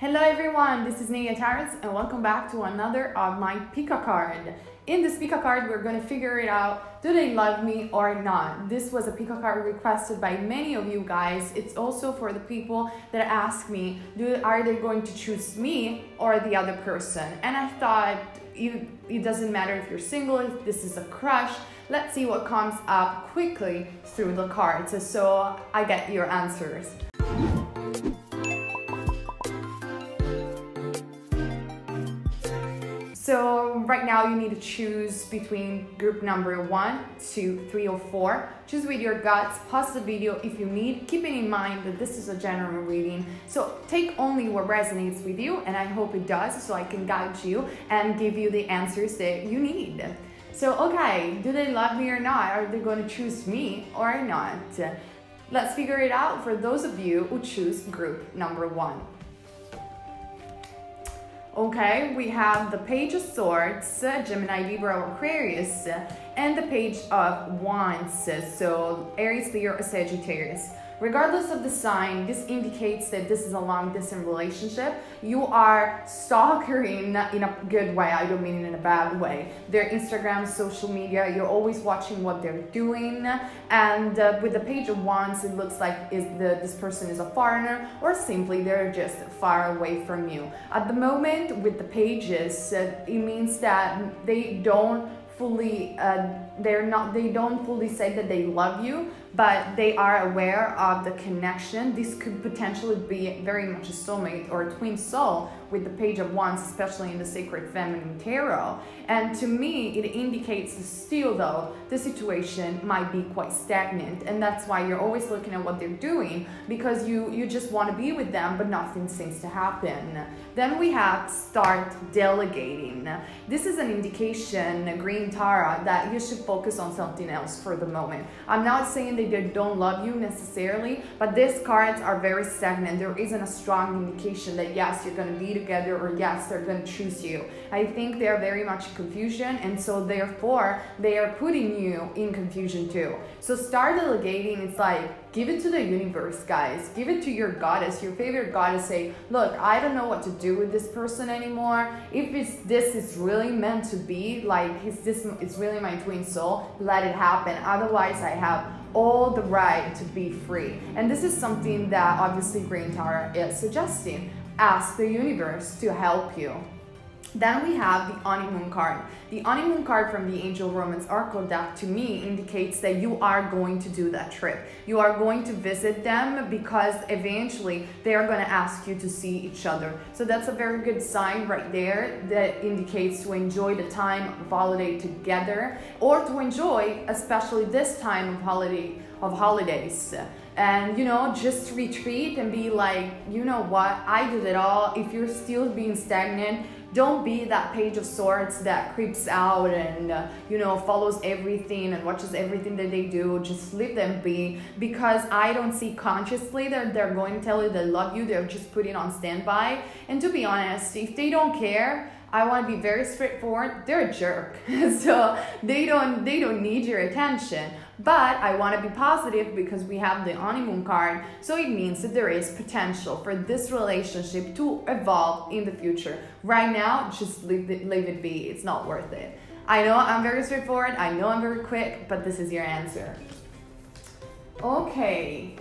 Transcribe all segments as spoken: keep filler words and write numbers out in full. Hello everyone, this is Neyah Tarots and welcome back to another of my Pick a Card. In this Pick a Card, we're going to figure it out, do they love me or not? This was a Pick a Card requested by many of you guys. It's also for the people that ask me, do, are they going to choose me or the other person? And I thought, you, it doesn't matter if you're single, if this is a crush, let's see what comes up quickly through the cards so I get your answers. So right now you need to choose between group number one, two, three, or four. Choose with your guts, pause the video if you need, keeping in mind that this is a general reading. So take only what resonates with you, and I hope it does, so I can guide you and give you the answers that you need. So okay, do they love me or not? Are they going to choose me or not? Let's figure it out for those of you who choose group number one. Okay, we have the Page of Swords, Gemini, Libra, Aquarius, and the Page of Wands, so Aries, Leo, or Sagittarius. Regardless of the sign, this indicates that this is a long-distance relationship. You are stalking in a good way, I don't mean in a bad way. Their Instagram, social media, you're always watching what they're doing. And uh, with the Page of Wands, it looks like is the, this person is a foreigner or simply they're just far away from you. At the moment, with the pages, uh, it means that they don't fully, uh, they're not, they don't fully say that they love you, but they are aware of the connection. This could potentially be very much a soulmate or a twin soul with the Page of Wands, especially in the Sacred Feminine Tarot. And to me, it indicates that still though, the situation might be quite stagnant. And that's why you're always looking at what they're doing, because you, you just want to be with them, but nothing seems to happen. Then we have start delegating. This is an indication, Green Tara, that you should focus on something else for the moment. I'm not saying that they don't love you necessarily, but these cards are very stagnant. There isn't a strong indication that yes, you're going to be together or yes, they're going to choose you. I think they're very much in confusion, and so therefore they are putting you in confusion too. So start delegating. It's like, give it to the universe, guys. Give it to your goddess, your favorite goddess. Say, look, I don't know what to do with this person anymore. If it's, this is really meant to be, like is this it's really my twin soul, let it happen. Otherwise, I have all the right to be free. And this is something that obviously Green Tara is suggesting. Ask the universe to help you. Then we have the honeymoon card. The honeymoon card from the Angel Romance Oracle Deck to me indicates that you are going to do that trip. You are going to visit them because eventually they are going to ask you to see each other. So that's a very good sign right there that indicates to enjoy the time of holiday together, or to enjoy especially this time of holiday of holidays. And you know, just retreat and be like, you know what, I did it all. If you're still being stagnant, don't be that Page of Swords that creeps out and uh, you know, follows everything and watches everything that they do. Just leave them be, because I don't see consciously that they're going to tell you they love you. They're just putting on standby. And to be honest, if they don't care, I want to be very straightforward, they're a jerk. So they don't they don't need your attention. But I want to be positive because we have the honeymoon card, so it means that there is potential for this relationship to evolve in the future. Right now, just leave it, leave it be. It's not worth it. I know I'm very straightforward, I know I'm very quick, but this is your answer. Okay,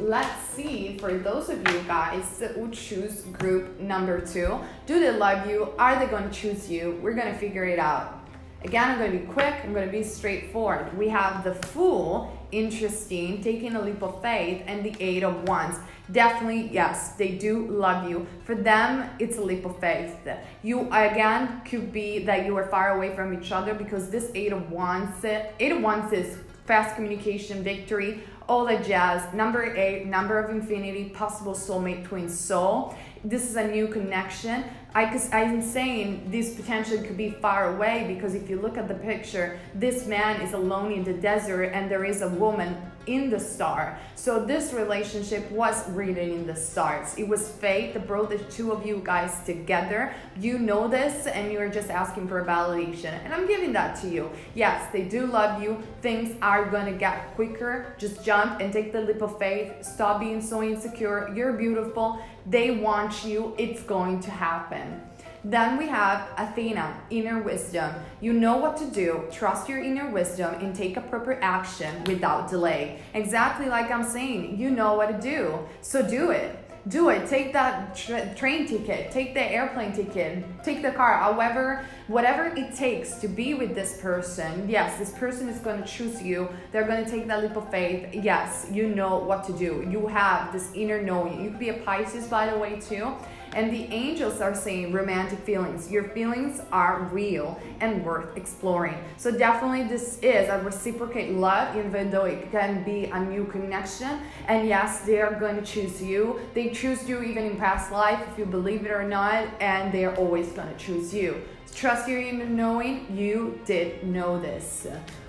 let's see for those of you guys who choose group number two. Do they love you? Are they going to choose you? We're going to figure it out. Again, I'm going to be quick, I'm going to be straightforward. We have the Fool, interesting, taking a leap of faith, and the Eight of Wands. Definitely, yes, they do love you. For them, it's a leap of faith. You, again, could be that you are far away from each other, because this Eight of Wands, Eight of Wands is fast communication, victory, all the jazz. Number eight, number of infinity, possible soulmate, twin soul. This is a new connection. I, I'm saying this potentially could be far away, because if you look at the picture, this man is alone in the desert and there is a woman in the star. So this relationship was written in the stars. It was fate that brought the two of you guys together. You know this, and you're just asking for a validation, and I'm giving that to you. Yes, they do love you. Things are gonna get quicker. Just jump and take the leap of faith. Stop being so insecure. You're beautiful. They want you, it's going to happen. Then we have Athena, inner wisdom. You know what to do, trust your inner wisdom and take appropriate action without delay. Exactly like I'm saying, you know what to do, so do it. Do it, take that tra train ticket, take the airplane ticket, take the car, however, whatever it takes to be with this person. Yes, this person is going to choose you, they're going to take that leap of faith. Yes, you know what to do, you have this inner knowing. You could be a Pisces, by the way, too. And the angels are saying romantic feelings. Your feelings are real and worth exploring. So definitely this is a reciprocate love, even though it can be a new connection. And yes, they are going to choose you. They choose you even in past life, if you believe it or not, and they are always going to choose you. Trust your inner knowing, you did know this.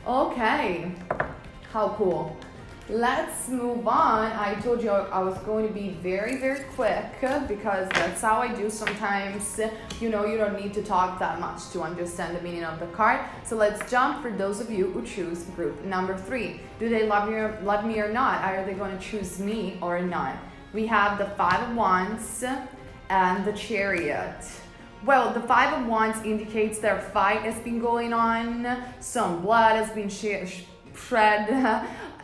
Okay, how cool. Let's move on. I told you I was going to be very, very quick because that's how I do sometimes. You know, you don't need to talk that much to understand the meaning of the card. So let's jump for those of you who choose group number three. Do they love me or, love me or not? Are they going to choose me or not? We have the Five of Wands and the Chariot. Well, the Five of Wands indicates their fight has been going on. Some blood has been shed.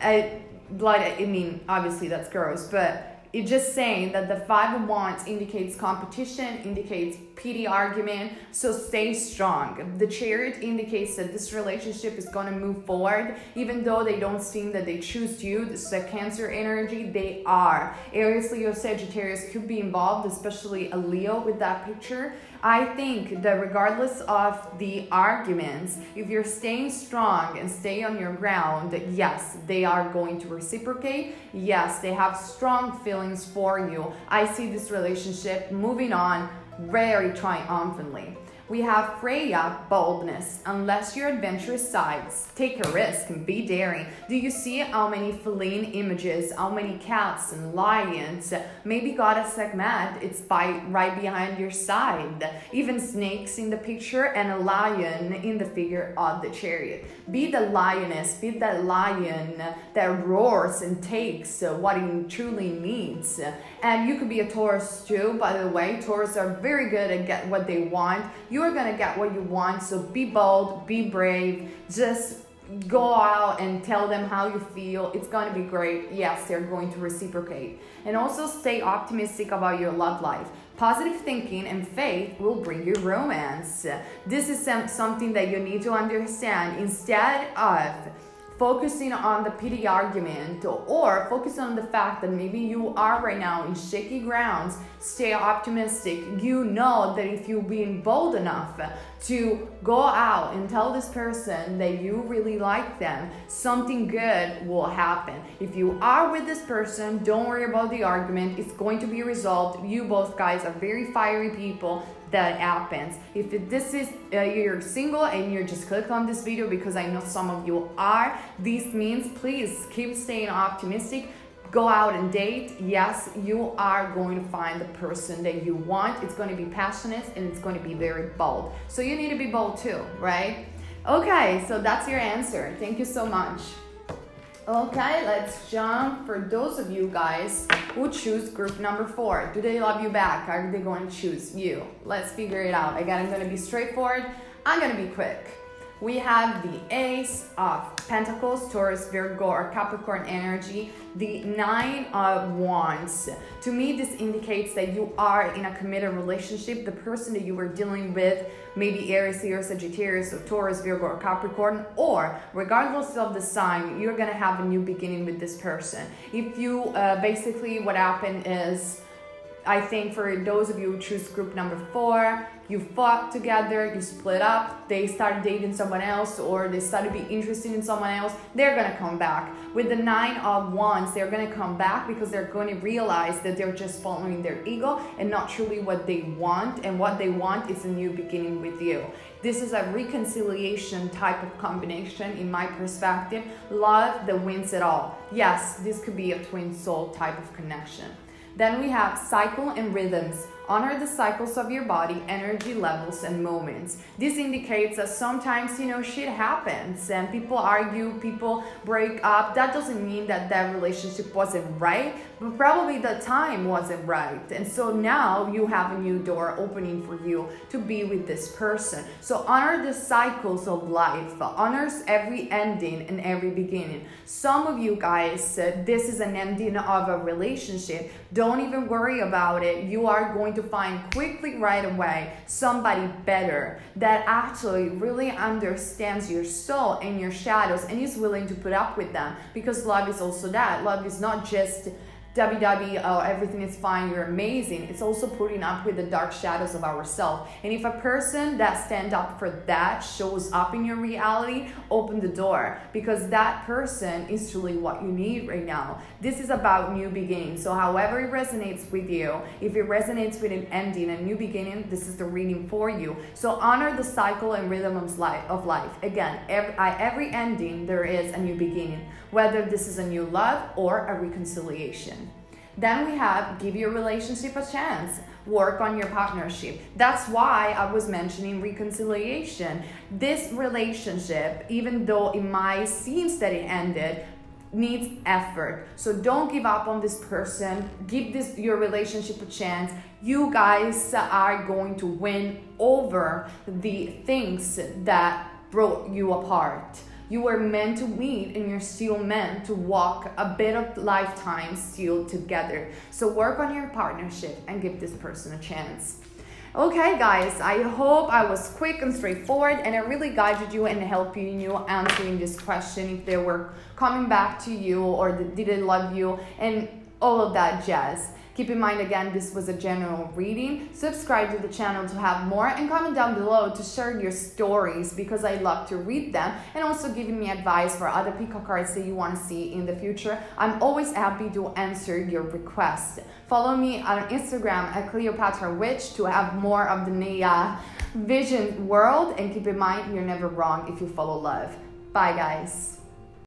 I, Blood, I mean, obviously that's gross, but it's just saying that the Five of Wands indicates competition, indicates petty argument, so stay strong. The Chariot indicates that this relationship is going to move forward, even though they don't seem that they choose you. This is a Cancer energy, they are. Aries, Leo, Sagittarius could be involved, especially a Leo with that picture. I think that regardless of the arguments, if you're staying strong and stay on your ground, yes, they are going to reciprocate. Yes, they have strong feelings for you. I see this relationship moving on very triumphantly. We have Freya, boldness. Unless your adventurous sides, take a risk and be daring. Do you see how many feline images, how many cats and lions? Maybe Goddess Segmat, it's by, right behind your side. Even snakes in the picture and a lion in the figure of the Chariot. Be the lioness, be that lion that roars and takes what it truly needs. And you could be a Taurus too, by the way. Taurus are very good at getting what they want. You You're gonna get what you want, so be bold, be brave, just go out and tell them how you feel. It's gonna be great. Yes, they're going to reciprocate. And also stay optimistic about your love life. Positive thinking and faith will bring you romance. This is some, something that you need to understand. Instead of focusing on the pity argument or focus on the fact that maybe you are right now in shaky grounds, stay optimistic. You know that if you're being bold enough to go out and tell this person that you really like them, something good will happen. If you are with this person, don't worry about the argument. It's going to be resolved. You both guys are very fiery people. That happens. If this is uh, you're single and you're just click on this video because I know some of you are, this means please keep staying optimistic. Go out and date. Yes, you are going to find the person that you want. It's going to be passionate and it's going to be very bold. So you need to be bold too, right? Okay, so that's your answer. Thank you so much. Okay, let's jump for those of you guys who choose group number four. Do they love you back? Are they going to choose you? Let's figure it out. Again, I'm going to be straightforward. I'm going to be quick. We have the Ace of Pentacles, Taurus, Virgo, or Capricorn energy, the Nine of Wands. To me, this indicates that you are in a committed relationship. The person that you were dealing with, maybe Aries, Leo, Sagittarius, or Taurus, Virgo, or Capricorn, or regardless of the sign, you're gonna have a new beginning with this person. If you, uh, basically what happened is, I think for those of you who choose group number four, you fought together, you split up, they started dating someone else or they started being interested in someone else, they're gonna come back. With the Nine of Wands, they're gonna come back because they're gonna realize that they're just following their ego and not truly what they want, and what they want is a new beginning with you. This is a reconciliation type of combination in my perspective, love that wins it all. Yes, this could be a twin soul type of connection. Then we have cycle and rhythms. Honor the cycles of your body, energy levels, and moments. This indicates that sometimes, you know, shit happens and people argue, people break up. That doesn't mean that that relationship wasn't right, but probably the time wasn't right. And so now you have a new door opening for you to be with this person. So honor the cycles of life. Honors every ending and every beginning. Some of you guys, uh, this is an ending of a relationship. Don't even worry about it. You are going to find quickly right away somebody better that actually really understands your soul and your shadows and is willing to put up with them, because love is also that. Love is not just W W, oh, everything is fine, you're amazing. It's also putting up with the dark shadows of ourselves. And if a person that stands up for that shows up in your reality, open the door, because that person is truly what you need right now. This is about new beginnings. So however it resonates with you, if it resonates with an ending, a new beginning, this is the reading for you. So honor the cycle and rhythm of life. Again, every, every ending, there is a new beginning, whether this is a new love or a reconciliation. Then we have give your relationship a chance. Work on your partnership. That's why I was mentioning reconciliation. This relationship, even though it might seem that it ended, needs effort. So don't give up on this person. Give this your relationship a chance. You guys are going to win over the things that broke you apart. You were meant to meet and you're still meant to walk a bit of lifetime still together. So work on your partnership and give this person a chance. Okay guys, I hope I was quick and straightforward and I really guided you and helped you in you answering this question if they were coming back to you or they didn't love you and all of that jazz. Keep in mind, again, this was a general reading. Subscribe to the channel to have more and comment down below to share your stories, because I love to read them, and also giving me advice for other pick a cards that you want to see in the future. I'm always happy to answer your requests. Follow me on Instagram at Cleopatra Witch to have more of the Neyah Vision world, and keep in mind, you're never wrong if you follow love. Bye guys.